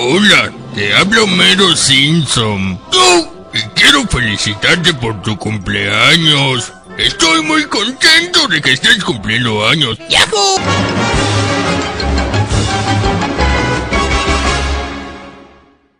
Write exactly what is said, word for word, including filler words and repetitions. Hola, te habla Homero Simpson. ¡Oh! Y quiero felicitarte por tu cumpleaños. Estoy muy contento de que estés cumpliendo años. ¡Yahoo!